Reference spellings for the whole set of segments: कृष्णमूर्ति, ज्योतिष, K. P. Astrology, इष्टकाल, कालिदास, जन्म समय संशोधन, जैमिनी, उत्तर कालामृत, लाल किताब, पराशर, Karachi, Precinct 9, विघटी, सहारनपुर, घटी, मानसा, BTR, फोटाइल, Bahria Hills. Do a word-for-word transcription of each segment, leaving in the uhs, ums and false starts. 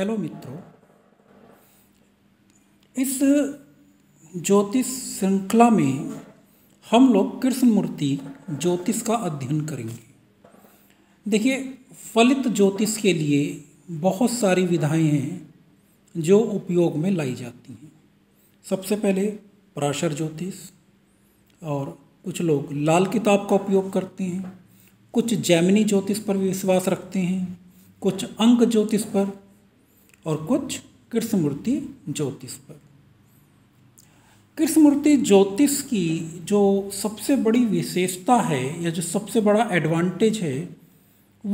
Hello मित्रों, इस ज्योतिष श्रृंखला में हम लोग कृष्णमूर्ति ज्योतिष का अध्ययन करेंगे। देखिए, फलित ज्योतिष के लिए बहुत सारी विधाएं हैं जो उपयोग में लाई जाती हैं। सबसे पहले पराशर ज्योतिष, और कुछ लोग लाल किताब का उपयोग करते हैं, कुछ जैमिनी ज्योतिष पर विश्वास रखते हैं, कुछ अंक ज्योतिष पर और कुछ कृष्णमूर्ति ज्योतिष पर। कृष्णमूर्ति ज्योतिष की जो सबसे बड़ी विशेषता है या जो सबसे बड़ा एडवांटेज है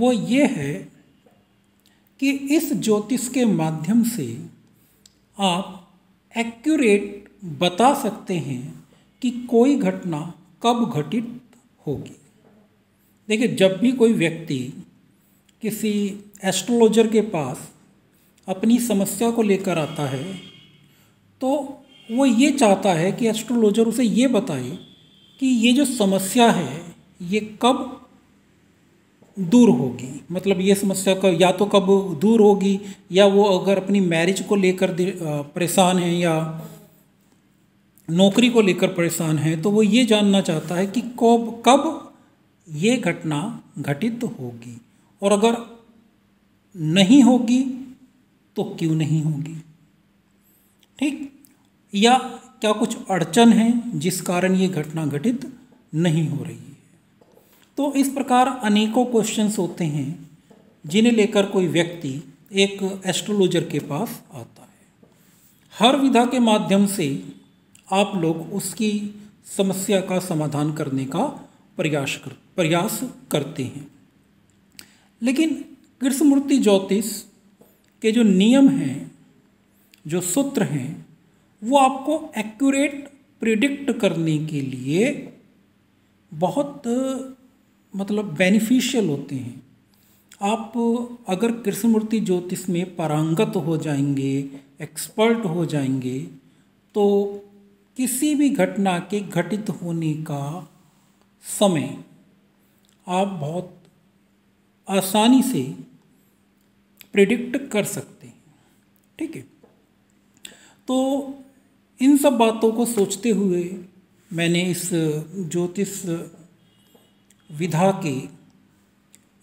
वो ये है कि इस ज्योतिष के माध्यम से आप एक्यूरेट बता सकते हैं कि कोई घटना कब घटित होगी। देखिए, जब भी कोई व्यक्ति किसी एस्ट्रोलॉजर के पास अपनी समस्या को लेकर आता है तो वो ये चाहता है कि एस्ट्रोलॉजर उसे ये बताए कि ये जो समस्या है ये कब दूर होगी। मतलब ये समस्या कब या तो कब दूर होगी, या वो अगर अपनी मैरिज को लेकर परेशान है या नौकरी को लेकर परेशान है तो वो ये जानना चाहता है कि कब कब ये घटना घटित होगी, और अगर नहीं होगी तो क्यों नहीं होगी। ठीक, या क्या कुछ अड़चन है जिस कारण ये घटना घटित नहीं हो रही है। तो इस प्रकार अनेकों क्वेश्चंस होते हैं जिन्हें लेकर कोई व्यक्ति एक एस्ट्रोलॉजर के पास आता है। हर विधा के माध्यम से आप लोग उसकी समस्या का समाधान करने का प्रयास कर प्रयास करते हैं। लेकिन कृष्णमूर्ति ज्योतिष के जो नियम हैं, जो सूत्र हैं, वो आपको एक्यूरेट प्रिडिक्ट करने के लिए बहुत मतलब बेनिफिशियल होते हैं। आप अगर कृष्णमूर्ति ज्योतिष में पारंगत हो जाएंगे, एक्सपर्ट हो जाएंगे, तो किसी भी घटना के घटित होने का समय आप बहुत आसानी से प्रिडिक्ट कर सकते हैं। ठीक है, तो इन सब बातों को सोचते हुए मैंने इस ज्योतिष विधा के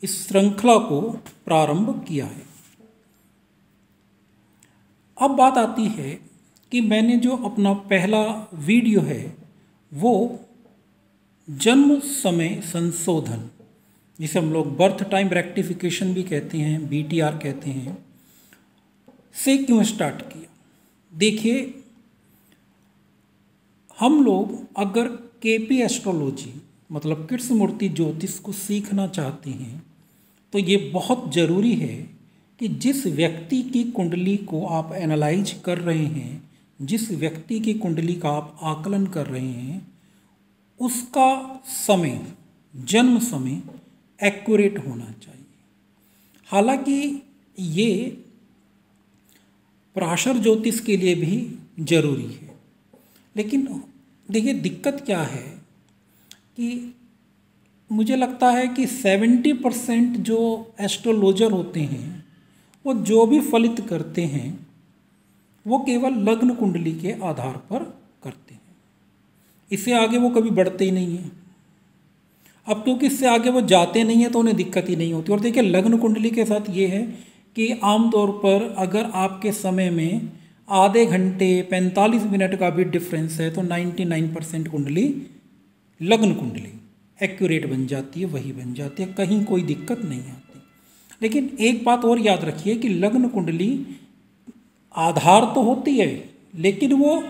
इस श्रृंखला को प्रारंभ किया है। अब बात आती है कि मैंने जो अपना पहला वीडियो है वो जन्म समय संशोधन, जिसे हम लोग बर्थ टाइम रेक्टिफिकेशन भी कहते हैं, बी टी आर कहते हैं, से क्यों स्टार्ट किया। देखिए, हम लोग अगर के पी एस्ट्रोलॉजी मतलब कृष्णमूर्ति ज्योतिष को सीखना चाहते हैं तो ये बहुत ज़रूरी है कि जिस व्यक्ति की कुंडली को आप एनालाइज कर रहे हैं, जिस व्यक्ति की कुंडली का आप आकलन कर रहे हैं, उसका समय, जन्म समय एक्यूरेट होना चाहिए। हालांकि ये पराशर ज्योतिष के लिए भी जरूरी है, लेकिन देखिए दिक्कत क्या है कि मुझे लगता है कि सत्तर परसेंट जो एस्ट्रोलॉजर होते हैं वो जो भी फलित करते हैं वो केवल लग्न कुंडली के आधार पर करते हैं। इससे आगे वो कभी बढ़ते ही नहीं हैं। अब क्योंकि इससे आगे वो जाते नहीं हैं तो उन्हें दिक्कत ही नहीं होती। और देखिए, लग्न कुंडली के साथ ये है कि आमतौर पर अगर आपके समय में आधे घंटे पैंतालीस मिनट का भी डिफरेंस है तो निन्यानवे परसेंट कुंडली लग्न कुंडली एक्यूरेट बन जाती है, वही बन जाती है, कहीं कोई दिक्कत नहीं आती। लेकिन एक बात और याद रखिए कि लग्न कुंडली आधार तो होती है, लेकिन वो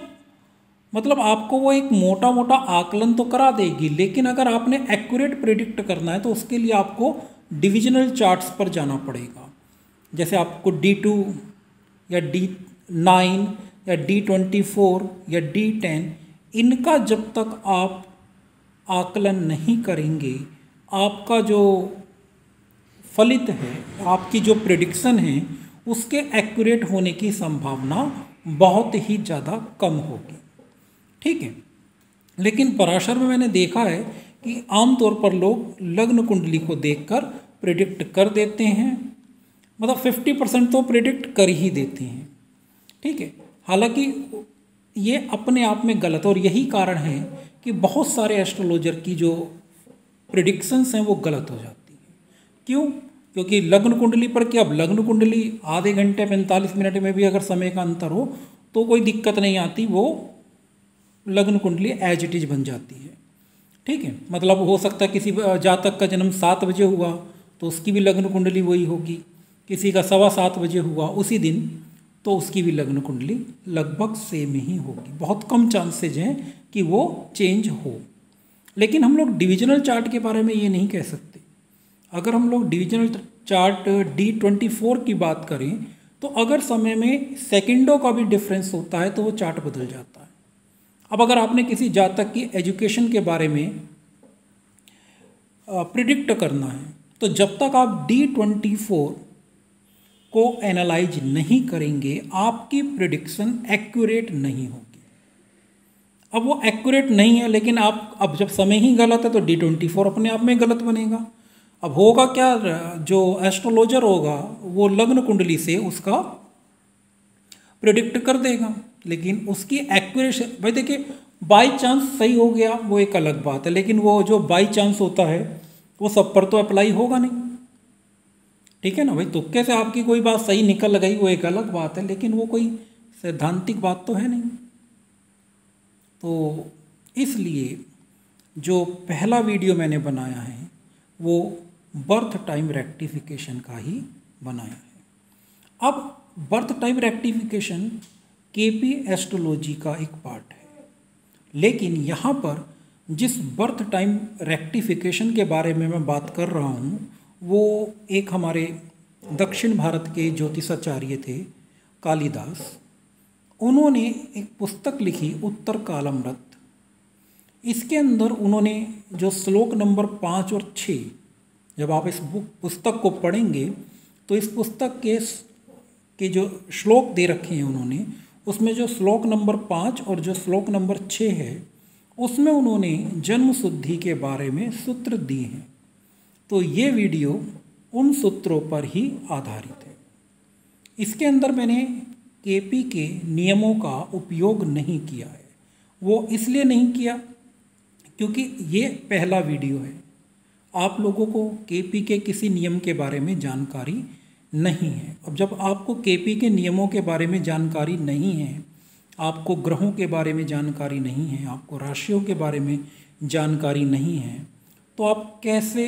मतलब आपको वो एक मोटा मोटा आकलन तो करा देगी, लेकिन अगर आपने एक्यूरेट प्रिडिक्ट करना है तो उसके लिए आपको डिविजनल चार्ट्स पर जाना पड़ेगा। जैसे आपको डी टू या डी नाइन या डी ट्वेंटी फोर या डी टेन, इनका जब तक आप आकलन नहीं करेंगे, आपका जो फलित है, आपकी जो प्रेडिक्शन है, उसके एक्यूरेट होने की संभावना बहुत ही ज़्यादा कम होगी। ठीक है, लेकिन पराशर में मैंने देखा है कि आमतौर पर लोग लग्न कुंडली को देखकर प्रेडिक्ट कर देते हैं, मतलब फिफ्टी परसेंट तो प्रिडिक्ट कर ही देते हैं, ठीक है। हालांकि ये अपने आप में गलत, और यही कारण है कि बहुत सारे एस्ट्रोलॉजर की जो प्रिडिक्शंस हैं वो गलत हो जाती हैं। क्यों? क्योंकि लग्न कुंडली पर क्या, अब लग्न कुंडली आधे घंटे पैंतालीस मिनट में भी अगर समय का अंतर हो तो कोई दिक्कत नहीं आती, वो लग्न कुंडली एज इट इज बन जाती है, ठीक है। मतलब हो सकता है किसी जातक का जन्म सात बजे हुआ तो उसकी भी लग्न कुंडली वही होगी, किसी का सवा सात बजे हुआ उसी दिन तो उसकी भी लग्न कुंडली लगभग सेम ही होगी। बहुत कम चांसेज हैं कि वो चेंज हो। लेकिन हम लोग डिविजनल चार्ट के बारे में ये नहीं कह सकते। अगर हम लोग divisional chart D twenty four की बात करें तो अगर समय में सेकेंडों का भी डिफरेंस होता है तो वो चार्ट बदल जाता है। अब अगर आपने किसी जातक की एजुकेशन के बारे में प्रिडिक्ट करना है तो जब तक आप डी ट्वेंटी फोर को एनालाइज नहीं करेंगे आपकी प्रिडिक्शन एक्यूरेट नहीं होगी। अब वो एक्यूरेट नहीं है, लेकिन आप अब जब समय ही गलत है तो डी ट्वेंटी फोर अपने आप में गलत बनेगा। अब होगा क्या, जो एस्ट्रोलॉजर होगा वो लग्न कुंडली से उसका प्रिडिक्ट कर देगा, लेकिन उसकी एक्यूरेसी, भाई देखिए बाय चांस सही हो गया वो एक अलग बात है, लेकिन वो जो बाय चांस होता है वो सब पर तो अप्लाई होगा नहीं, ठीक है ना भाई। तुक्के से आपकी कोई बात सही निकल गई वो एक अलग बात है, लेकिन वो कोई सैद्धांतिक बात तो है नहीं। तो इसलिए जो पहला वीडियो मैंने बनाया है वो बर्थ टाइम रेक्टिफिकेशन का ही बनाया है। अब birth time rectification K P astrology का एक पार्ट है, लेकिन यहाँ पर जिस बर्थ टाइम रेक्टिफिकेशन के बारे में मैं बात कर रहा हूँ वो एक हमारे दक्षिण भारत के ज्योतिषाचार्य थे कालिदास। उन्होंने एक पुस्तक लिखी उत्तर कालामृत। इसके अंदर उन्होंने जो श्लोक नंबर पाँच और छः, जब आप इस बुक पुस्तक को पढ़ेंगे तो इस पुस्तक के के जो श्लोक दे रखे हैं उन्होंने, उसमें जो श्लोक नंबर पाँच और जो श्लोक नंबर छः है उसमें उन्होंने जन्म शुद्धि के बारे में सूत्र दिए हैं। तो ये वीडियो उन सूत्रों पर ही आधारित है। इसके अंदर मैंने केपी के नियमों का उपयोग नहीं किया है। वो इसलिए नहीं किया क्योंकि ये पहला वीडियो है, आप लोगों को केपी के किसी नियम के बारे में जानकारी नहीं है। अब जब आपको केपी के नियमों के बारे में जानकारी नहीं है, आपको ग्रहों के बारे में जानकारी नहीं है, आपको राशियों के बारे में जानकारी नहीं है, तो आप कैसे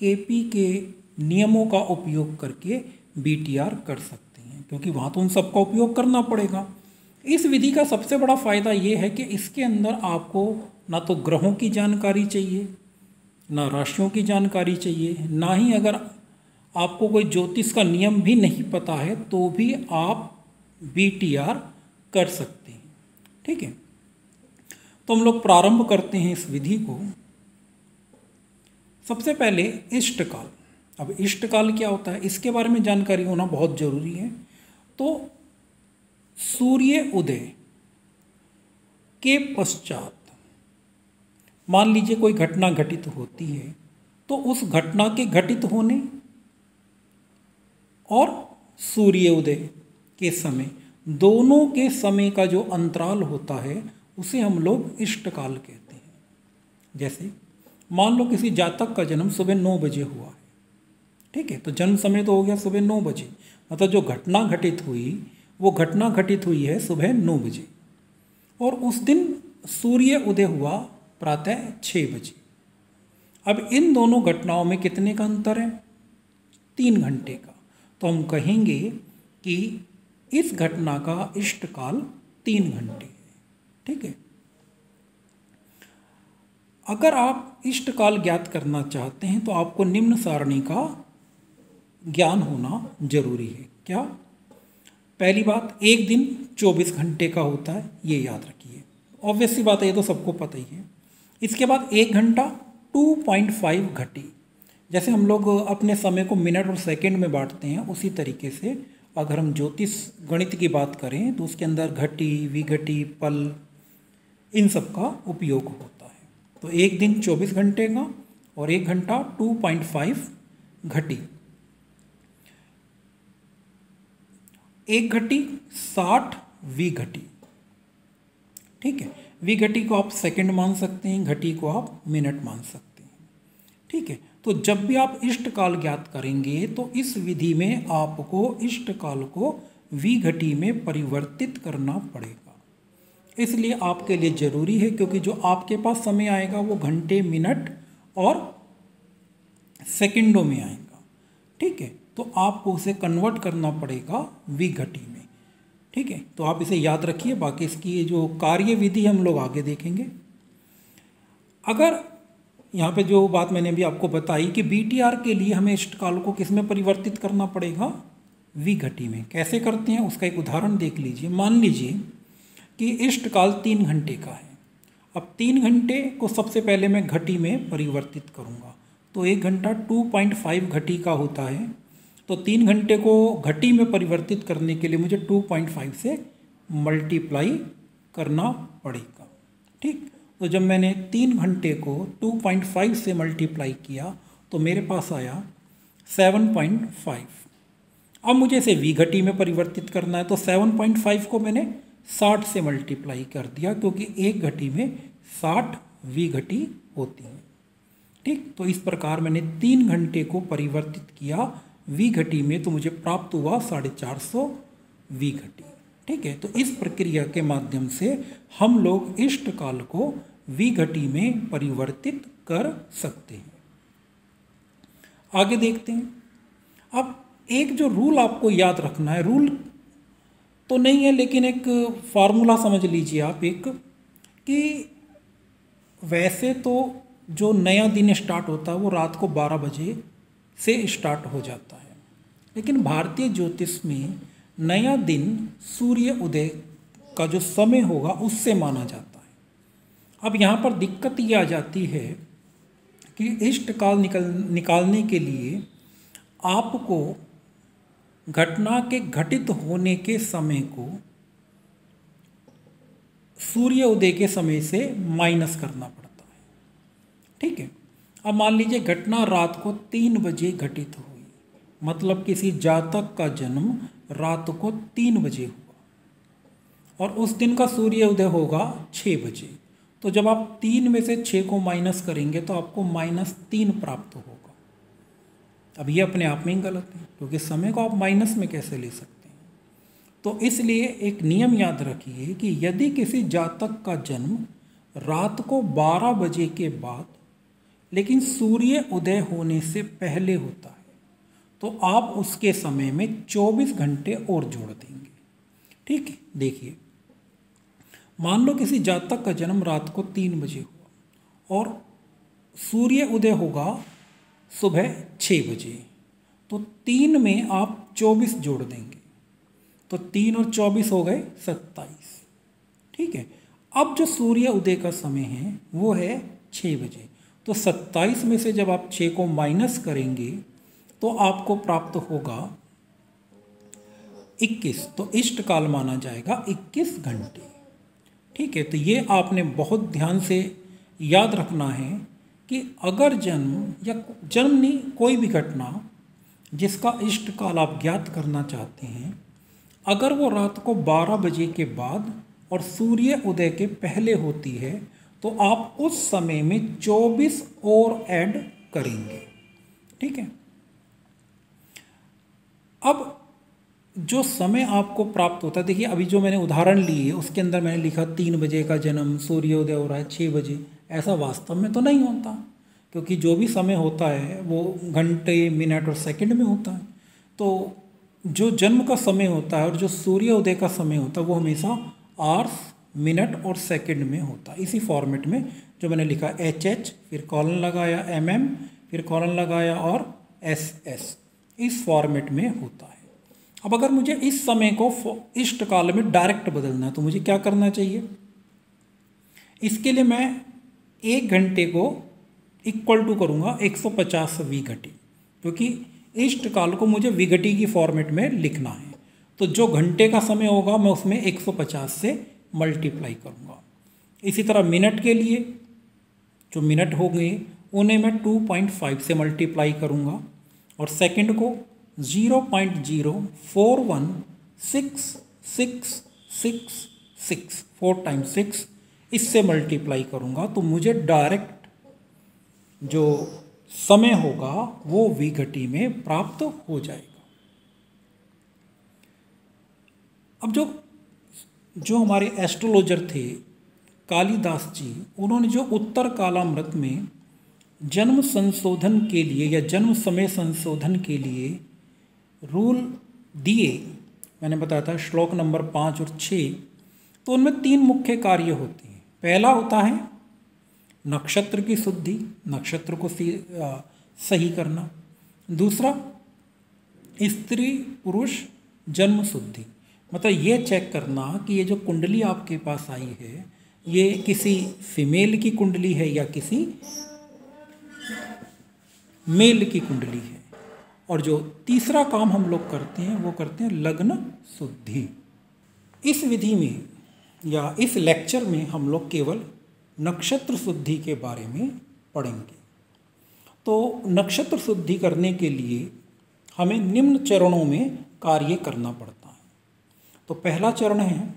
केपी के नियमों का उपयोग करके बीटीआर कर सकते हैं, क्योंकि वहाँ तो उन सब का उपयोग करना पड़ेगा। इस विधि का सबसे बड़ा फ़ायदा ये है कि इसके अंदर आपको ना तो ग्रहों की जानकारी चाहिए, ना राशियों की जानकारी चाहिए, ना ही अगर आपको कोई ज्योतिष का नियम भी नहीं पता है तो भी आप बीटीआर कर सकते हैं, ठीक है। तो हम लोग प्रारंभ करते हैं इस विधि को। सबसे पहले इष्टकाल। अब इष्टकाल क्या होता है इसके बारे में जानकारी होना बहुत ज़रूरी है। तो सूर्य उदय के पश्चात मान लीजिए कोई घटना घटित होती है तो उस घटना के घटित होने और सूर्य उदय के समय, दोनों के समय का जो अंतराल होता है उसे हम लोग इष्टकाल कहते हैं। जैसे मान लो किसी जातक का जन्म सुबह नौ बजे हुआ है, ठीक है, तो जन्म समय तो हो गया सुबह नौ बजे, मतलब जो घटना घटित हुई वो घटना घटित हुई है सुबह नौ बजे और उस दिन सूर्य उदय हुआ प्रातः छः बजे। अब इन दोनों घटनाओं में कितने का अंतर है? तीन घंटे का। तो हम कहेंगे कि इस घटना का इष्टकाल तीन घंटे है, ठीक है। अगर आप इष्टकाल ज्ञात करना चाहते हैं तो आपको निम्न सारणी का ज्ञान होना जरूरी है। क्या? पहली बात, एक दिन चौबीस घंटे का होता है, ये याद रखिए, ऑब्वियस सी बात है, ये तो सबको पता ही है। इसके बाद एक घंटा दो पॉइंट पाँच घटी। जैसे हम लोग अपने समय को मिनट और सेकंड में बांटते हैं, उसी तरीके से अगर हम ज्योतिष गणित की बात करें तो उसके अंदर घटी, विघटी, पल, इन सब का उपयोग होता है। तो एक दिन चौबीस घंटे का और एक घंटा दो पॉइंट पाँच घटी। एक घटी, साठ वी घटी। ठीक है, वी घटी को आप सेकंड मान सकते हैं, घटी को आप मिनट मान सकते हैं। ठीक है, तो जब भी आप इष्ट काल ज्ञात करेंगे तो इस विधि में आपको इष्ट काल को वी घटी में परिवर्तित करना पड़ेगा। इसलिए आपके लिए ज़रूरी है, क्योंकि जो आपके पास समय आएगा वो घंटे, मिनट और सेकंडों में आएगा। ठीक है, तो आपको उसे कन्वर्ट करना पड़ेगा वी घटी में। ठीक है, तो आप इसे याद रखिए, बाकी इसकी जो कार्य विधि हम लोग आगे देखेंगे। अगर यहाँ पे जो बात मैंने भी आपको बताई कि बीटीआर के लिए हमें इष्टकाल को किस में परिवर्तित करना पड़ेगा, वी घटी में। कैसे करते हैं उसका एक उदाहरण देख लीजिए। मान लीजिए कि इष्टकाल तीन घंटे का है। अब तीन घंटे को सबसे पहले मैं घटी में परिवर्तित करूँगा, तो एक घंटा टू पॉइंट फाइव घटी का होता है। तो तीन घंटे को घटी में परिवर्तित करने के लिए मुझे टू पॉइंट फाइव से मल्टीप्लाई करना पड़ेगा। ठीक, तो जब मैंने तीन घंटे को टू पॉइंट फाइव से मल्टीप्लाई किया तो मेरे पास आया सेवन पॉइंट फाइव। अब मुझे इसे वी घटी में परिवर्तित करना है, तो सेवन पॉइंट फाइव को मैंने साठ से मल्टीप्लाई कर दिया, क्योंकि एक घटी में साठ वी घटी होती है। ठीक, तो इस प्रकार मैंने तीन घंटे को परिवर्तित किया वी घटी में, तो मुझे प्राप्त हुआ साढ़े चार सौ वी घटी। ठीक है, तो इस प्रक्रिया के माध्यम से हम लोग इष्ट काल को वी घटी में परिवर्तित कर सकते हैं। आगे देखते हैं। अब एक जो रूल आपको याद रखना है, रूल तो नहीं है लेकिन एक फार्मूला समझ लीजिए आप एक, कि वैसे तो जो नया दिन स्टार्ट होता है वो रात को बारह बजे से स्टार्ट हो जाता है, लेकिन भारतीय ज्योतिष में नया दिन सूर्य उदय का जो समय होगा उससे माना जाता है। अब यहाँ पर दिक्कत ये आ जाती है कि इष्ट काल निकल निकालने के लिए आपको घटना के घटित होने के समय को सूर्य उदय के समय से माइनस करना पड़ता है। ठीक है, अब मान लीजिए घटना रात को तीन बजे घटित हुई, मतलब किसी जातक का जन्म रात को तीन बजे हुआ और उस दिन का सूर्य उदय होगा छः बजे। तो जब आप तीन में से छः को माइनस करेंगे तो आपको माइनस तीन प्राप्त होगा। अब ये अपने आप में ही गलत है, क्योंकि समय को आप माइनस में कैसे ले सकते हैं। तो इसलिए एक नियम याद रखिए कि यदि किसी जातक का जन्म रात को बारह बजे के बाद लेकिन सूर्य उदय होने से पहले होता है, तो आप उसके समय में चौबीस घंटे और जोड़ देंगे। ठीक है, देखिए मान लो किसी जातक का जन्म रात को तीन बजे हुआ और सूर्य उदय होगा सुबह छः बजे, तो तीन में आप चौबीस जोड़ देंगे, तो तीन और चौबीस हो गए सत्ताईस। ठीक है, अब जो सूर्य उदय का समय है वो है छः बजे, तो सत्ताईस में से जब आप छः को माइनस करेंगे तो आपको प्राप्त होगा इक्कीस। तो इष्ट काल माना जाएगा इक्कीस घंटे। ठीक है, तो ये आपने बहुत ध्यान से याद रखना है कि अगर जन्म या जन्म नहीं, कोई भी घटना जिसका इष्ट काल आप ज्ञात करना चाहते हैं, अगर वो रात को बारह बजे के बाद और सूर्य उदय के पहले होती है, तो आप उस समय में चौबीस और ऐड करेंगे। ठीक है, अब जो समय आपको प्राप्त होता है, देखिए अभी जो मैंने उदाहरण लिए उसके अंदर मैंने लिखा तीन बजे का जन्म, सूर्योदय हो रहा है छः बजे, ऐसा वास्तव में तो नहीं होता, क्योंकि जो भी समय होता है वो घंटे, मिनट और सेकंड में होता है। तो जो जन्म का समय होता है और जो सूर्योदय का समय होता है वो हमेशा आवर्स, मिनट और सेकंड में होता है। इसी फॉर्मेट में जो मैंने लिखा एच एच, फिर कॉलन लगाया एम एम, फिर कॉलन लगाया और एस एस, इस फॉर्मेट में होता है। अब अगर मुझे इस समय को इष्ट काल में डायरेक्ट बदलना है तो मुझे क्या करना चाहिए? इसके लिए मैं एक घंटे को इक्वल टू करूँगा एक सौ पचास वी घटी, क्योंकि इष्ट काल को मुझे वी घटी की फॉर्मेट में लिखना है। तो जो घंटे का समय होगा मैं उसमें एक सौ पचास से मल्टीप्लाई करूँगा। इसी तरह मिनट के लिए जो मिनट हो गए उन्हें मैं टू पॉइंट फाइव से मल्टीप्लाई करूँगा और सेकंड को zero point zero four one six six six six four times six इससे मल्टीप्लाई करूँगा तो मुझे डायरेक्ट जो समय होगा वो विघटी में प्राप्त हो जाएगा। अब जो जो हमारे एस्ट्रोलॉजर थे कालिदास जी, उन्होंने जो उत्तर कालामृत में जन्म संशोधन के लिए या जन्म समय संशोधन के लिए रूल दिए, मैंने बताया था श्लोक नंबर पाँच और छः, तो उनमें तीन मुख्य कार्य होते हैं। पहला होता है नक्षत्र की शुद्धि, नक्षत्र को सही करना। दूसरा स्त्री पुरुष जन्म शुद्धि, मतलब ये चेक करना कि ये जो कुंडली आपके पास आई है ये किसी फीमेल की कुंडली है या किसी मेल की कुंडली है। और जो तीसरा काम हम लोग करते हैं वो करते हैं लग्न शुद्धि। इस विधि में या इस लेक्चर में हम लोग केवल नक्षत्र शुद्धि के बारे में पढ़ेंगे। तो नक्षत्र शुद्धि करने के लिए हमें निम्न चरणों में कार्य करना पड़ता है। तो पहला चरण है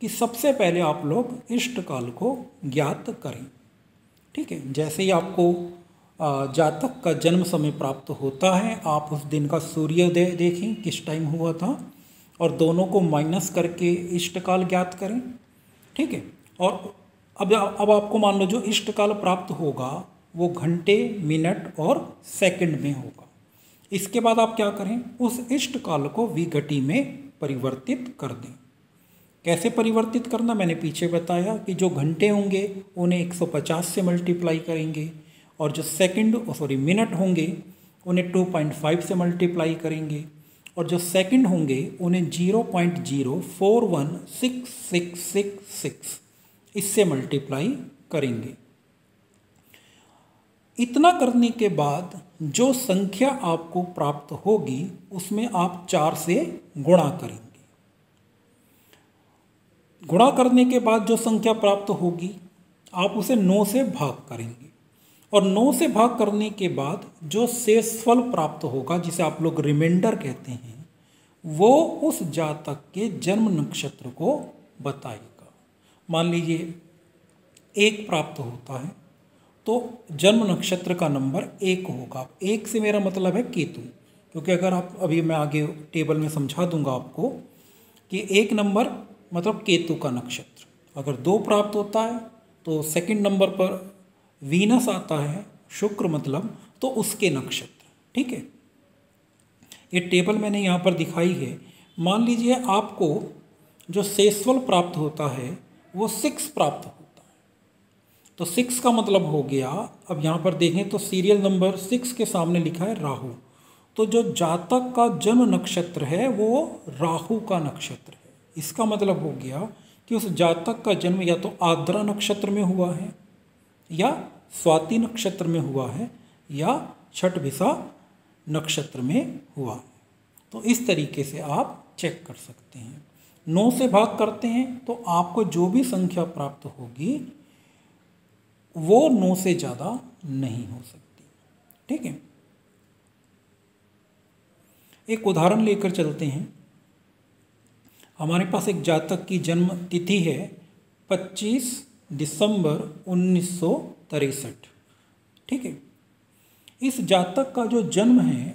कि सबसे पहले आप लोग इष्ट काल को ज्ञात करें, ठीक है। जैसे ही आपको जातक का जन्म समय प्राप्त होता है, आप उस दिन का सूर्योदय देखें किस टाइम हुआ था और दोनों को माइनस करके इष्ट काल ज्ञात करें, ठीक है। और अब अब आपको मान लो जो इष्ट काल प्राप्त होगा वो घंटे, मिनट और सेकंड में होगा। इसके बाद आप क्या करें, उस इष्ट काल को विघटी में परिवर्तित कर दें। कैसे परिवर्तित करना, मैंने पीछे बताया कि जो घंटे होंगे उन्हें एक सौ पचास से मल्टीप्लाई करेंगे और जो सेकंड सॉरी मिनट होंगे उन्हें दो पॉइंट पाँच से मल्टीप्लाई करेंगे और जो सेकंड होंगे उन्हें zero point zero four one six six six six इससे मल्टीप्लाई करेंगे। इतना करने के बाद जो संख्या आपको प्राप्त होगी उसमें आप चार से गुणा करेंगे। गुणा करने के बाद जो संख्या प्राप्त होगी आप उसे नौ से भाग करेंगे और नौ से भाग करने के बाद जो शेष फल प्राप्त होगा, जिसे आप लोग रिमाइंडर कहते हैं, वो उस जातक के जन्म नक्षत्र को बताएगा। मान लीजिए एक प्राप्त होता है तो जन्म नक्षत्र का नंबर एक होगा। एक से मेरा मतलब है केतु, क्योंकि अगर आप अभी मैं आगे टेबल में समझा दूंगा आपको कि एक नंबर मतलब केतु का नक्षत्र। अगर दो प्राप्त होता है तो सेकंड नंबर पर वीनस आता है, शुक्र मतलब, तो उसके नक्षत्र, ठीक है। ये टेबल मैंने यहाँ पर दिखाई है। मान लीजिए आपको जो शेषफल प्राप्त होता है वो सिक्स प्राप्त होता है, तो सिक्स का मतलब हो गया, अब यहाँ पर देखें तो सीरियल नंबर सिक्स के सामने लिखा है राहु, तो जो जातक का जन्म नक्षत्र है वो राहु का नक्षत्र है। इसका मतलब हो गया कि उस जातक का जन्म या तो आर्द्रा नक्षत्र में हुआ है या स्वाति नक्षत्र में हुआ है या छठभिषा नक्षत्र में हुआ है। तो इस तरीके से आप चेक कर सकते हैं। नौ से भाग करते हैं तो आपको जो भी संख्या प्राप्त होगी वो नौ से ज़्यादा नहीं हो सकती, ठीक है। एक उदाहरण लेकर चलते हैं। हमारे पास एक जातक की जन्म तिथि है पच्चीस दिसंबर उन्नीस सौ तिरसठ, ठीक है। इस जातक का जो जन्म है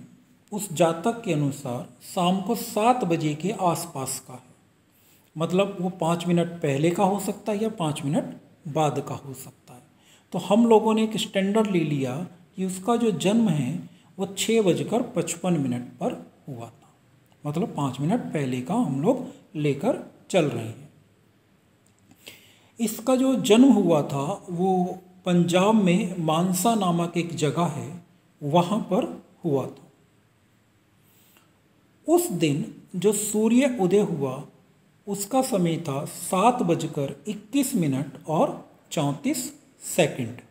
उस जातक के अनुसार शाम को सात बजे के आसपास का है, मतलब वो पाँच मिनट पहले का हो सकता है या पाँच मिनट बाद का हो सकता है। तो हम लोगों ने एक स्टैंडर्ड ले लिया कि उसका जो जन्म है वो छः बजकर पचपन मिनट पर हुआ था, मतलब पाँच मिनट पहले का हम लोग लेकर चल रहे हैं। इसका जो जन्म हुआ था वो पंजाब में मानसा नामक एक जगह है वहाँ पर हुआ था। उस दिन जो सूर्य उदय हुआ उसका समय था सात बजकर इक्कीस मिनट और चौंतीस सेकंड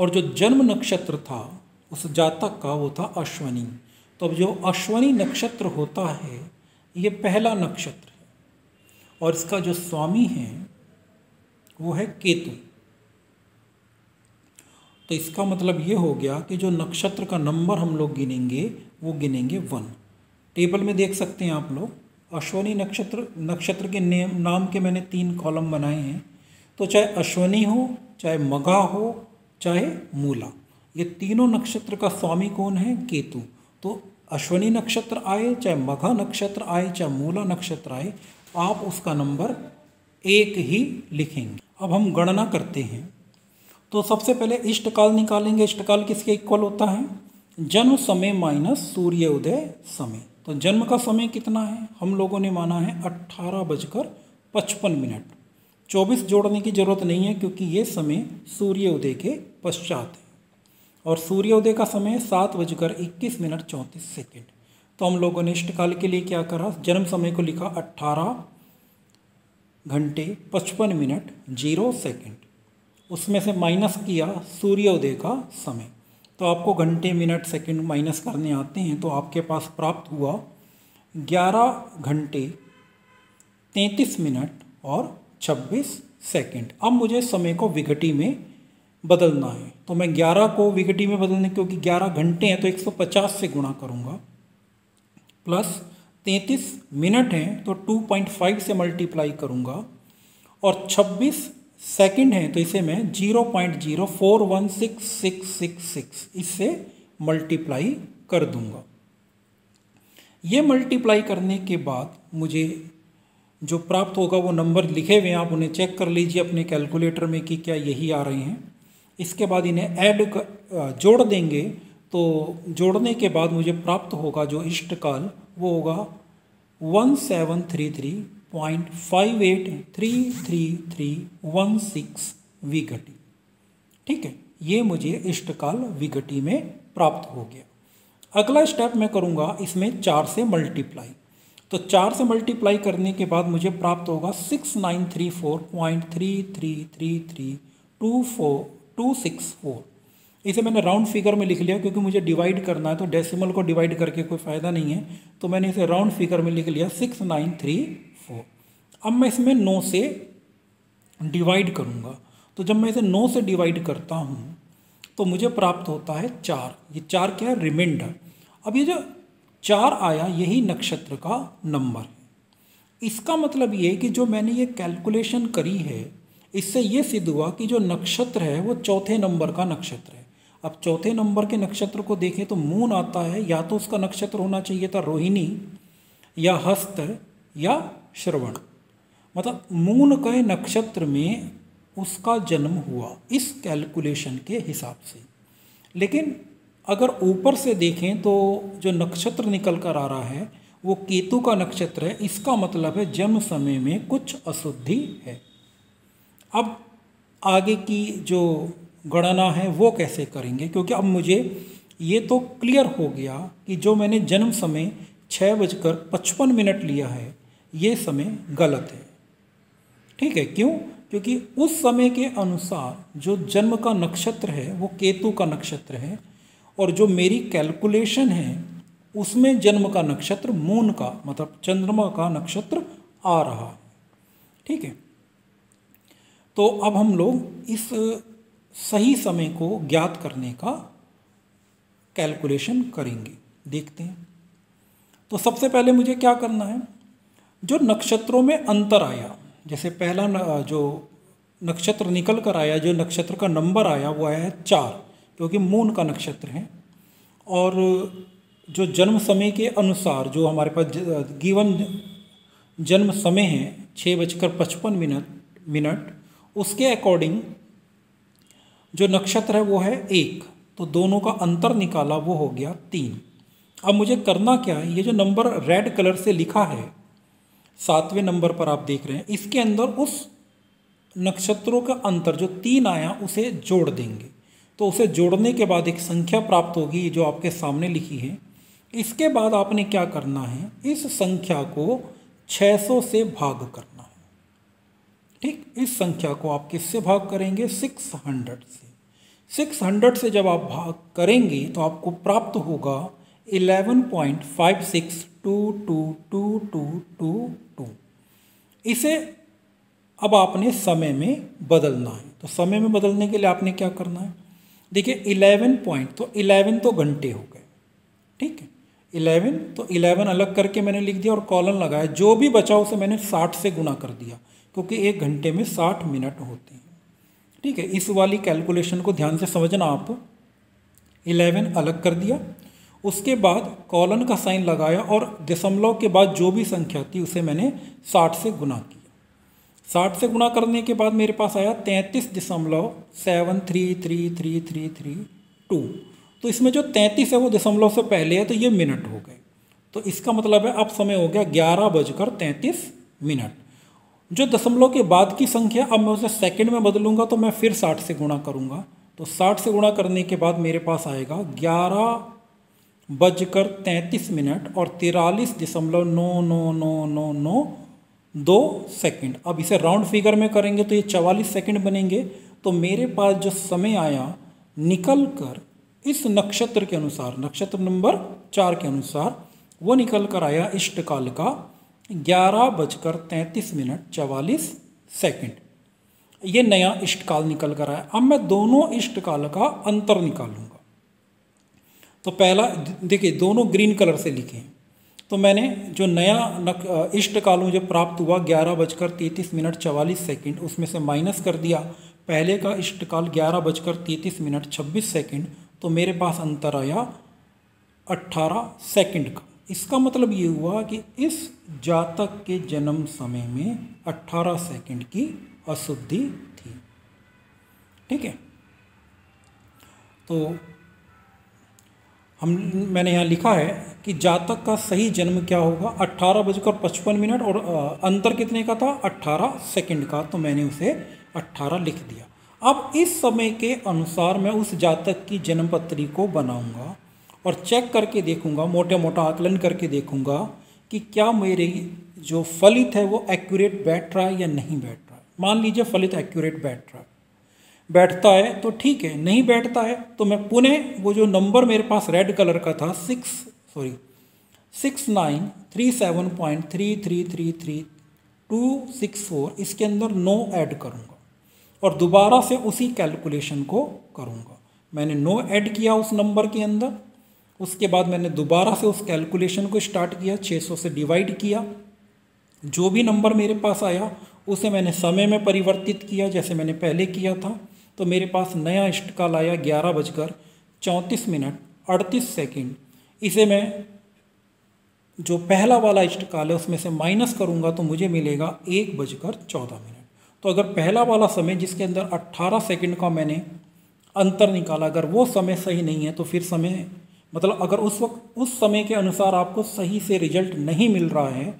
और जो जन्म नक्षत्र था उस जातक का वो था अश्वनी। तो अब जो अश्वनी नक्षत्र होता है ये पहला नक्षत्र और इसका जो स्वामी है वो है केतु। तो इसका मतलब ये हो गया कि जो नक्षत्र का नंबर हम लोग गिनेंगे वो गिनेंगे वन, टेबल में देख सकते हैं आप लोग। अश्वनी नक्षत्र नक्षत्र के नेम नाम के मैंने तीन कॉलम बनाए हैं, तो चाहे अश्वनी हो, चाहे मघा हो, चाहे मूला, ये तीनों नक्षत्र का स्वामी कौन है? केतु। तो अश्वनी नक्षत्र आए, चाहे मघा नक्षत्र आए, चाहे मूला नक्षत्र आए, आप उसका नंबर एक ही लिखेंगे। अब हम गणना करते हैं। तो सबसे पहले इष्टकाल निकालेंगे। इष्टकाल किसके इक्वल होता है? जन्म समय माइनस सूर्योदय समय। तो जन्म का समय कितना है? हम लोगों ने माना है अट्ठारह बजकर पचपन मिनट। चौबीस जोड़ने की ज़रूरत नहीं है क्योंकि ये समय सूर्योदय के पश्चात है, और सूर्योदय का समय सात बजकर इक्कीस मिनट चौंतीस सेकेंड। तो हम लोगों ने इष्टकाल के लिए क्या करा? जन्म समय को लिखा अट्ठारह घंटे पचपन मिनट जीरो सेकेंड, उसमें से माइनस किया सूर्योदय का समय। तो आपको घंटे मिनट सेकंड माइनस करने आते हैं, तो आपके पास प्राप्त हुआ ग्यारह घंटे तैंतीस मिनट और छब्बीस सेकंड। अब मुझे समय को विघटी में बदलना है, तो मैं ग्यारह को विघटी में बदलने, क्योंकि ग्यारह घंटे हैं तो एक सौ पचास से गुणा करूँगा, प्लस तैंतीस मिनट हैं तो दो पॉइंट पाँच से मल्टीप्लाई करूँगा, और छब्बीस सेकंड है तो इसे मैं zero point zero four one six six six six इससे मल्टीप्लाई कर दूंगा। ये मल्टीप्लाई करने के बाद मुझे जो प्राप्त होगा वो नंबर लिखे हुए हैं, आप उन्हें चेक कर लीजिए अपने कैलकुलेटर में कि क्या यही आ रहे हैं। इसके बाद इन्हें ऐड कर जोड़ देंगे, तो जोड़ने के बाद मुझे प्राप्त होगा जो इष्टकाल वो होगा one seven three three point five eight three three three one six विघटी। ठीक है, ये मुझे इष्टकाल विघटी में प्राप्त हो गया। अगला स्टेप मैं करूँगा इसमें चार से मल्टीप्लाई, तो चार से मल्टीप्लाई करने के बाद मुझे प्राप्त होगा six nine three four point three three three three two four two six four. इसे मैंने राउंड फिगर में लिख लिया क्योंकि मुझे डिवाइड करना है, तो डेसिमल को डिवाइड करके कोई फ़ायदा नहीं है, तो मैंने इसे राउंड फिगर में लिख लिया सिक्स नाइन थ्री फोर। अब मैं इसमें नौ से डिवाइड करूँगा, तो जब मैं इसे नौ से डिवाइड करता हूँ तो मुझे प्राप्त होता है चार। ये चार क्या है? रिमाइंडर। अब ये जो चार आया यही नक्षत्र का नंबर है। इसका मतलब ये कि जो मैंने ये कैलकुलेशन करी है इससे ये सिद्ध हुआ कि जो नक्षत्र है वो चौथे नंबर का नक्षत्र है। अब चौथे नंबर के नक्षत्र को देखें तो मून आता है, या तो उसका नक्षत्र होना चाहिए था रोहिणी या हस्त या श्रवण, मतलब मून के नक्षत्र में उसका जन्म हुआ इस कैलकुलेशन के हिसाब से। लेकिन अगर ऊपर से देखें तो जो नक्षत्र निकल कर आ रहा है वो केतु का नक्षत्र है, इसका मतलब है जन्म समय में कुछ अशुद्धि है। अब आगे की जो गणना है वो कैसे करेंगे, क्योंकि अब मुझे ये तो क्लियर हो गया कि जो मैंने जन्म समय छः बजकर पचपन मिनट लिया है ये समय गलत है। ठीक है, क्यों? क्योंकि उस समय के अनुसार जो जन्म का नक्षत्र है वो केतु का नक्षत्र है, और जो मेरी कैलकुलेशन है उसमें जन्म का नक्षत्र मून का मतलब चंद्रमा का नक्षत्र आ रहा है। ठीक है, तो अब हम लोग इस सही समय को ज्ञात करने का कैलकुलेशन करेंगे, देखते हैं। तो सबसे पहले मुझे क्या करना है, जो नक्षत्रों में अंतर आया, जैसे पहला न, जो नक्षत्र निकल कर आया, जो नक्षत्र का नंबर आया वो आया है चार, क्योंकि मून का नक्षत्र है, और जो जन्म समय के अनुसार जो हमारे पास गिवन जन्म समय है छः बजकर पचपन मिनट मिनट उसके अकॉर्डिंग जो नक्षत्र है वो है एक, तो दोनों का अंतर निकाला वो हो गया तीन। अब मुझे करना क्या है, ये जो नंबर रेड कलर से लिखा है सातवें नंबर पर आप देख रहे हैं, इसके अंदर उस नक्षत्रों का अंतर जो तीन आया उसे जोड़ देंगे। तो उसे जोड़ने के बाद एक संख्या प्राप्त होगी जो आपके सामने लिखी है। इसके बाद आपने क्या करना है, इस संख्या को छः सौ से भाग करना। ठीक, इस संख्या को आप किससे भाग करेंगे? छह सौ से। छह सौ से जब आप भाग करेंगे तो आपको प्राप्त होगा ग्यारह पॉइंट पाँच छह दो दो दो दो दो दो। इसे अब आपने समय में बदलना है, तो समय में बदलने के लिए आपने क्या करना है, देखिए ग्यारह पॉइंट तो ग्यारह तो घंटे हो गए। ठीक है, इलेवन, तो इलेवन अलग करके मैंने लिख दिया और कॉलन लगाया। जो भी बचा उसे मैंने साठ से गुणा कर दिया क्योंकि एक घंटे में साठ मिनट होते हैं। ठीक है, इस वाली कैलकुलेशन को ध्यान से समझना आप। इलेवन अलग कर दिया, उसके बाद कॉलन का साइन लगाया और दशमलव के बाद जो भी संख्या थी उसे मैंने साठ से गुणा किया। साठ से गुणा करने के बाद मेरे पास आया तैंतीस दशमलव seven three three three three three two. तो इसमें जो तैंतीस है वो दशमलव से पहले है तो ये मिनट हो गए। तो इसका मतलब है अब समय हो गया ग्यारह बजकर तैंतीस मिनट। जो दशमलव के बाद की संख्या अब मैं उसे सेकंड में बदलूंगा तो मैं फिर साठ से गुणा करूंगा। तो साठ से गुणा करने के बाद मेरे पास आएगा ग्यारह बजकर तैंतीस मिनट और तिरालीस दशमलव नौ नौ नौ नौ नौ दो सेकेंड। अब इसे राउंड फिगर में करेंगे तो ये चवालीस सेकेंड बनेंगे। तो मेरे पास जो समय आया निकल कर इस नक्षत्र के अनुसार, नक्षत्र नंबर चार के अनुसार, वो निकल कर आया इष्टकाल का ग्यारह बजकर तैंतीस मिनट चवालीस सेकंड। ये नया इष्टकाल निकल कर आया। अब मैं दोनों इष्टकाल का अंतर निकालूंगा। तो पहला देखिए दोनों ग्रीन कलर से लिखे हैं। तो मैंने जो नया इष्टकाल मुझे प्राप्त हुआ ग्यारह बजकर तैंतीस मिनट चवालीस सेकेंड, उसमें से माइनस कर दिया। पहले का इष्टकाल ग्यारह बजकर तैंतीस मिनट छब्बीस सेकेंड, तो मेरे पास अंतर आया अट्ठारह सेकंड का। इसका मतलब ये हुआ कि इस जातक के जन्म समय में अट्ठारह सेकंड की अशुद्धि थी। ठीक है, तो हम मैंने यहाँ लिखा है कि जातक का सही जन्म क्या होगा, अट्ठारह बजकर पचपन मिनट और अंतर कितने का था, अट्ठारह सेकंड का। तो मैंने उसे अट्ठारह लिख दिया। अब इस समय के अनुसार मैं उस जातक की जन्मपत्री को बनाऊंगा और चेक करके देखूंगा, मोटे मोटा आकलन करके देखूंगा कि क्या मेरे जो फलित है वो एक्यूरेट बैठ रहा है या नहीं बैठ रहा है। मान लीजिए फलित एक्यूरेट बैठ रहा है, बैठता है तो ठीक है, नहीं बैठता है तो मैं पुनः वो जो नंबर मेरे पास रेड कलर का था six sorry six nine three seven point three three three three two six four इसके अंदर नौ ऐड करूँगा और दोबारा से उसी कैलकुलेशन को करूँगा। मैंने नो ऐड किया उस नंबर के अंदर, उसके बाद मैंने दोबारा से उस कैलकुलेशन को स्टार्ट किया, छह सौ से डिवाइड किया। जो भी नंबर मेरे पास आया उसे मैंने समय में परिवर्तित किया जैसे मैंने पहले किया था। तो मेरे पास नया इष्टकाल आया ग्यारह बजकर चौंतीस मिनट अड़तीस सेकेंड। इसे मैं जो पहला वाला इष्टकाल है उसमें से माइनस करूँगा तो मुझे मिलेगा एक बजकर चौदह मिनट। तो अगर पहला वाला समय जिसके अंदर अट्ठारह सेकंड का मैंने अंतर निकाला, अगर वो समय सही नहीं है तो फिर समय मतलब अगर उस वक्त उस समय के अनुसार आपको सही से रिजल्ट नहीं मिल रहा है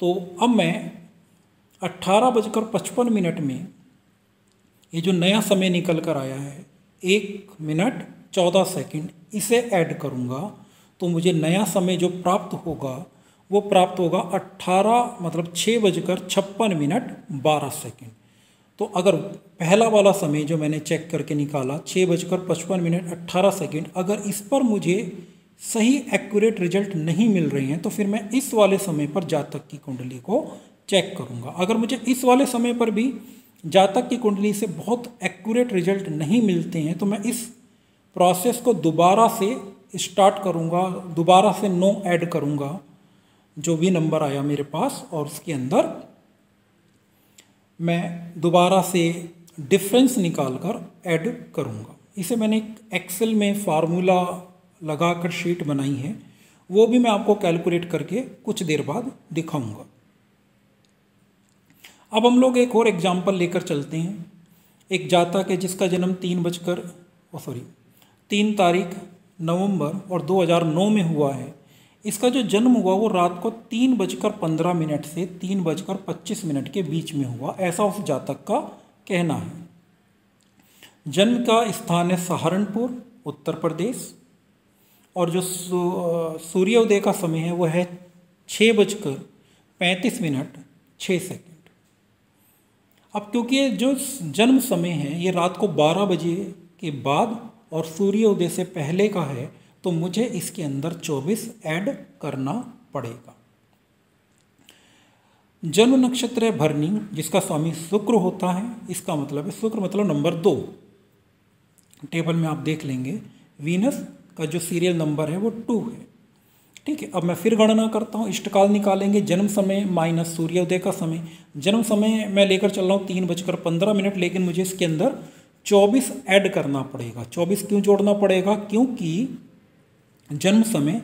तो अब मैं अट्ठारह बजकर पचपन मिनट में ये जो नया समय निकल कर आया है एक मिनट चौदह सेकंड, इसे ऐड करूँगा तो मुझे नया समय जो प्राप्त होगा वो प्राप्त होगा अट्ठारह मतलब छः बजकर छप्पन मिनट बारह सेकेंड। तो अगर पहला वाला समय जो मैंने चेक करके निकाला छः बजकर पचपन मिनट अट्ठारह सेकेंड, अगर इस पर मुझे सही एक्यूरेट रिजल्ट नहीं मिल रहे हैं तो फिर मैं इस वाले समय पर जातक की कुंडली को चेक करूँगा। अगर मुझे इस वाले समय पर भी जातक की कुंडली से बहुत एक्यूरेट रिजल्ट नहीं मिलते हैं तो मैं इस प्रोसेस को दोबारा से स्टार्ट करूँगा, दोबारा से नो ऐड करूँगा जो भी नंबर आया मेरे पास और उसके अंदर मैं दोबारा से डिफरेंस निकाल कर ऐड करूँगा। इसे मैंने एक्सेल में फार्मूला लगा कर शीट बनाई है, वो भी मैं आपको कैलकुलेट करके कुछ देर बाद दिखाऊंगा। अब हम लोग एक और एग्जाम्पल लेकर चलते हैं। एक जातक है जिसका जन्म तीन बजकर सॉरी तीन तारीख नवंबर और दो हज़ार नौ में हुआ है। इसका जो जन्म हुआ वो रात को तीन बजकर पंद्रह मिनट से तीन बजकर पच्चीस मिनट के बीच में हुआ, ऐसा उस जातक का कहना है। जन्म का स्थान है सहारनपुर उत्तर प्रदेश और जो सूर्योदय का समय है वो है छः बजकर पैंतीस मिनट छः सेकेंड। अब क्योंकि जो जन्म समय है ये रात को बारह बजे के बाद और सूर्योदय से पहले का है तो मुझे इसके अंदर चौबीस ऐड करना पड़ेगा। जन्म नक्षत्र है भरणी जिसका स्वामी शुक्र होता है, इसका मतलब है शुक्र मतलब नंबर दो। टेबल में आप देख लेंगे वीनस का जो सीरियल नंबर है वो टू है। ठीक है। अब मैं फिर गणना करता हूँ, इष्टकाल निकालेंगे, जन्म समय माइनस सूर्योदय का समय। जन्म समय मैं लेकर चल रहा हूँ तीन बजकर पंद्रह मिनट, लेकिन मुझे इसके अंदर चौबीस ऐड करना पड़ेगा। चौबीस क्यों जोड़ना पड़ेगा? क्योंकि जन्म समय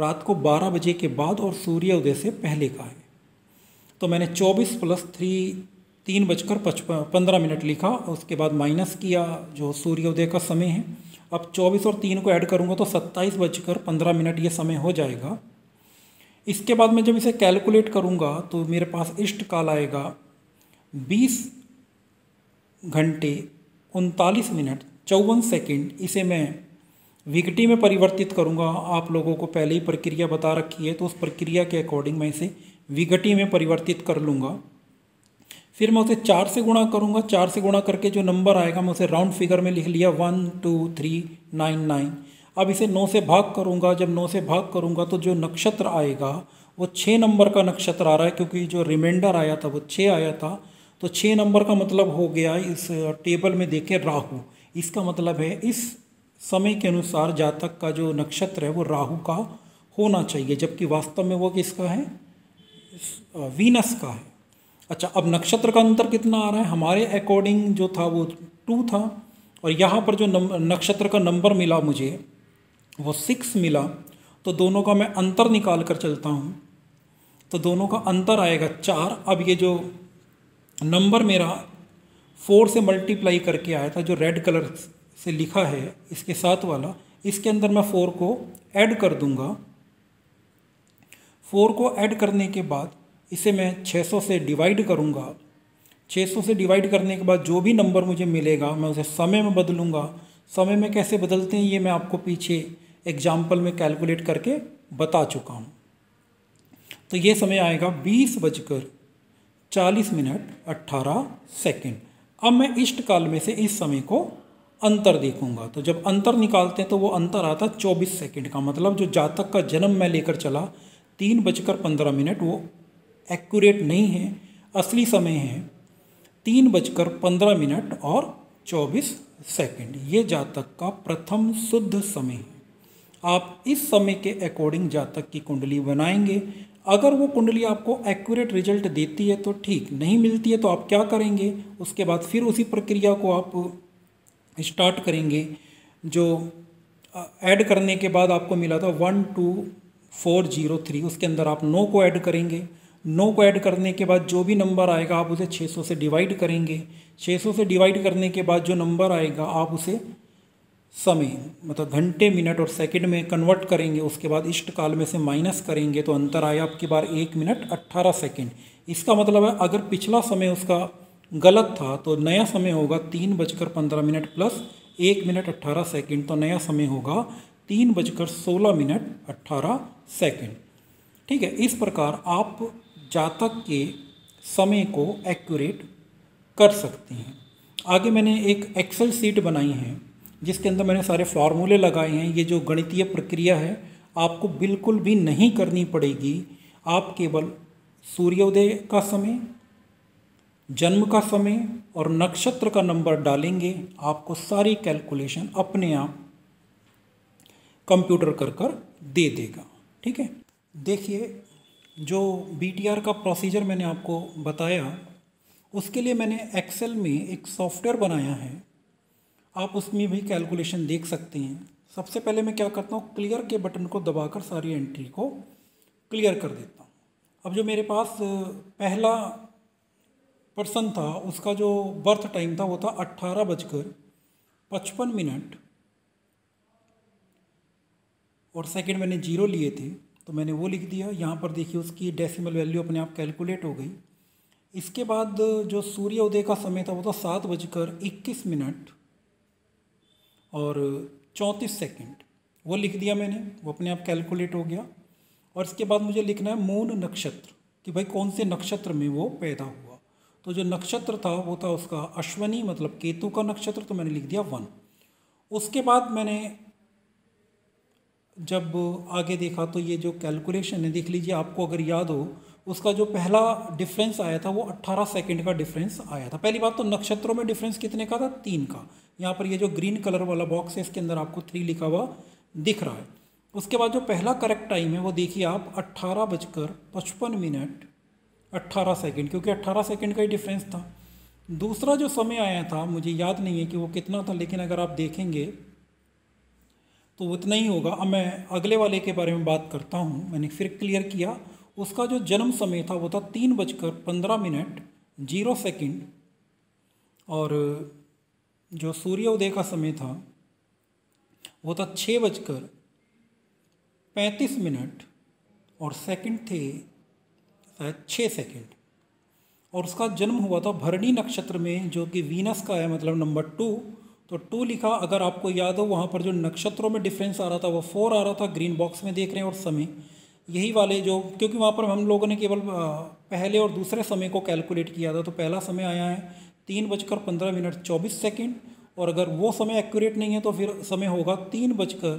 रात को बारह बजे के बाद और सूर्योदय से पहले का है। तो मैंने चौबीस प्लस थ्री तीन बजकर पचपन पंद्रह मिनट लिखा, उसके बाद माइनस किया जो सूर्योदय का समय है। अब चौबीस और तीन को ऐड करूँगा तो सत्ताईस बजकर पंद्रह मिनट ये समय हो जाएगा। इसके बाद मैं जब इसे कैलकुलेट करूँगा तो मेरे पास इष्टकाल आएगा बीस घंटे उनतालीस मिनट चौवन सेकंड। इसे मैं विकटी में परिवर्तित करूंगा, आप लोगों को पहले ही प्रक्रिया बता रखी है, तो उस प्रक्रिया के अकॉर्डिंग मैं इसे विकटी में परिवर्तित कर लूँगा। फिर मैं उसे चार से गुणा करूंगा, चार से गुणा करके जो नंबर आएगा मैं उसे राउंड फिगर में लिख लिया one two three nine nine. अब इसे नौ से भाग करूँगा, जब नौ से भाग करूँगा तो जो नक्षत्र आएगा वो छः नंबर का नक्षत्र आ रहा है, क्योंकि जो रिमाइंडर आया था वो छः आया था। तो छः नंबर का मतलब हो गया इस टेबल में देखें राहु, इसका मतलब है इस समय के अनुसार जातक का जो नक्षत्र है वो राहु का होना चाहिए, जबकि वास्तव में वो किसका है? वीनस का है। अच्छा, अब नक्षत्र का अंतर कितना आ रहा है? हमारे अकॉर्डिंग जो था वो टू था, और यहाँ पर जो नक्षत्र का नंबर मिला मुझे वो सिक्स मिला। तो दोनों का मैं अंतर निकाल कर चलता हूँ, तो दोनों का अंतर आएगा चार। अब ये जो नंबर मेरा फोर से मल्टीप्लाई करके आया था, जो रेड कलर से लिखा है इसके साथ वाला, इसके अंदर मैं फोर को ऐड कर दूंगा। फोर को ऐड करने के बाद इसे मैं छः सौ से डिवाइड करूंगा। छः सौ से डिवाइड करने के बाद जो भी नंबर मुझे मिलेगा मैं उसे समय में बदलूंगा। समय में कैसे बदलते हैं ये मैं आपको पीछे एग्जाम्पल में कैलकुलेट करके बता चुका हूँ। तो ये समय आएगा बीस बजकर चालीस मिनट अट्ठारह सेकेंड। अब मैं इष्ट काल में से इस समय को अंतर देखूंगा, तो जब अंतर निकालते हैं तो वो अंतर आता चौबीस सेकेंड का, मतलब जो जातक का जन्म मैं लेकर चला तीन बजकर पंद्रह मिनट वो एक्यूरेट नहीं है, असली समय है तीन बजकर पंद्रह मिनट और चौबीस सेकेंड। ये जातक का प्रथम शुद्ध समय है। आप इस समय के अकॉर्डिंग जातक की कुंडली बनाएंगे। अगर वो कुंडली आपको एक्यूरेट रिजल्ट देती है तो ठीक, नहीं मिलती है तो आप क्या करेंगे? उसके बाद फिर उसी प्रक्रिया को आप स्टार्ट करेंगे। जो ऐड करने के बाद आपको मिला था one two four zero three, उसके अंदर आप नौ को ऐड करेंगे। नौ को ऐड करने के बाद जो भी नंबर आएगा आप उसे छः सौ से डिवाइड करेंगे। छः सौ से डिवाइड करने के बाद जो नंबर आएगा आप उसे समय मतलब घंटे मिनट और सेकंड में कन्वर्ट करेंगे। उसके बाद इष्ट काल में से माइनस करेंगे तो अंतर आया आपकी बार एक मिनट अट्ठारह सेकंड। इसका मतलब है अगर पिछला समय उसका गलत था तो नया समय होगा तीन बजकर पंद्रह मिनट प्लस एक मिनट अट्ठारह सेकंड, तो नया समय होगा तीन बजकर सोलह मिनट अट्ठारह सेकंड। ठीक है, इस प्रकार आप जातक के समय को एक्यूरेट कर सकते हैं। आगे मैंने एक एक्सेल सीट बनाई है जिसके अंदर मैंने सारे फार्मूले लगाए हैं। ये जो गणितीय प्रक्रिया है आपको बिल्कुल भी नहीं करनी पड़ेगी। आप केवल सूर्योदय का समय, जन्म का समय और नक्षत्र का नंबर डालेंगे, आपको सारी कैलकुलेशन अपने आप कंप्यूटर कर कर दे देगा। ठीक है, देखिए जो बी टी आर का प्रोसीजर मैंने आपको बताया उसके लिए मैंने एक्सेल में एक सॉफ्टवेयर बनाया है, आप उसमें भी कैलकुलेशन देख सकते हैं। सबसे पहले मैं क्या करता हूँ, क्लियर के बटन को दबाकर सारी एंट्री को क्लियर कर देता हूँ। अब जो मेरे पास पहला पर्सन था उसका जो बर्थ टाइम था वो था अट्ठारह बजकर पचपन मिनट और सेकंड मैंने जीरो लिए थे तो मैंने वो लिख दिया। यहाँ पर देखिए उसकी डेसिमल वैल्यू अपने आप कैलकुलेट हो गई। इसके बाद जो सूर्योदय का समय था वो था सात बजकर इक्कीस मिनट और चौंतीस सेकंड, वो लिख दिया मैंने, वो अपने आप कैलकुलेट हो गया। और इसके बाद मुझे लिखना है मून नक्षत्र कि भाई कौन से नक्षत्र में वो पैदा हुआ। तो जो नक्षत्र था वो था उसका अश्वनी मतलब केतु का नक्षत्र, तो मैंने लिख दिया वन। उसके बाद मैंने जब आगे देखा तो ये जो कैलकुलेशन है देख लीजिए, आपको अगर याद हो उसका जो पहला डिफरेंस आया था वो अट्ठारह सेकंड का डिफरेंस आया था। पहली बात तो नक्षत्रों में डिफरेंस कितने का था? तीन का। यहाँ पर ये जो ग्रीन कलर वाला बॉक्स है इसके अंदर आपको थ्री लिखा हुआ दिख रहा है। उसके बाद जो पहला करेक्ट टाइम है वो देखिए आप अट्ठारह बजकर पचपन मिनट अट्ठारह सेकेंड, क्योंकि अट्ठारह सेकेंड का ही डिफरेंस था। दूसरा जो समय आया था मुझे याद नहीं है कि वो कितना था, लेकिन अगर आप देखेंगे तो उतना ही होगा। अब मैं अगले वाले के बारे में बात करता हूँ, मैंने फिर क्लियर किया। उसका जो जन्म समय था वो था तीन बजकर पंद्रह मिनट जीरो सेकेंड, और जो सूर्योदय का समय था वो था छः बजकर पैंतीस मिनट और सेकंड थे शायद छः सेकंड। और उसका जन्म हुआ था भरणी नक्षत्र में, जो कि वीनस का है, मतलब नंबर टू। तो टू लिखा, अगर आपको याद हो वहाँ पर जो नक्षत्रों में डिफरेंस आ रहा था वो फोर आ रहा था, ग्रीन बॉक्स में देख रहे हैं। और समय यही वाले जो, क्योंकि वहाँ पर हम लोगों ने केवल पहले और दूसरे समय को कैलकुलेट किया था, तो पहला समय आया है तीन बजकर पंद्रह मिनट चौबीस सेकेंड, और अगर वो समय एक्यूरेट नहीं है तो फिर समय होगा तीन बजकर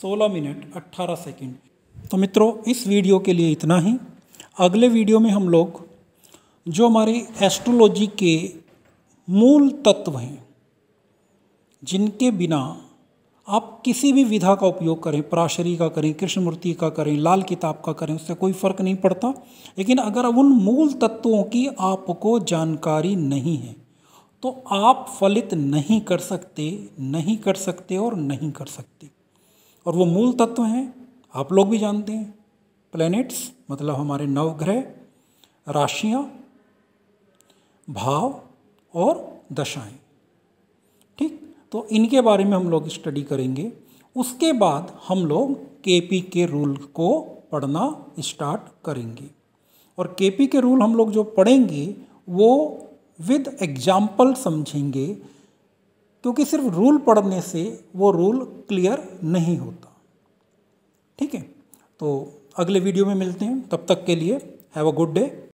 सोलह मिनट अट्ठारह सेकेंड। तो मित्रों इस वीडियो के लिए इतना ही। अगले वीडियो में हम लोग जो हमारे एस्ट्रोलॉजी के मूल तत्व हैं, जिनके बिना आप किसी भी विधा का उपयोग करें, पराशरी का करें, कृष्णमूर्ति का करें, लाल किताब का करें, उससे कोई फ़र्क नहीं पड़ता, लेकिन अगर उन मूल तत्वों की आपको जानकारी नहीं है तो आप फलित नहीं कर सकते, नहीं कर सकते और नहीं कर सकते। और वो मूल तत्व हैं आप लोग भी जानते हैं, प्लैनेट्स मतलब हमारे नवग्रह, राशियाँ, भाव और दशाएं, ठीक। तो इनके बारे में हम लोग स्टडी करेंगे। उसके बाद हम लोग केपी के रूल को पढ़ना स्टार्ट करेंगे, और केपी के रूल हम लोग जो पढ़ेंगे वो विद एग्जाम्पल समझेंगे, क्योंकि सिर्फ रूल पढ़ने से वो रूल क्लियर नहीं होता, ठीक है। तो अगले वीडियो में मिलते हैं, तब तक के लिए हैव अ गुड डे।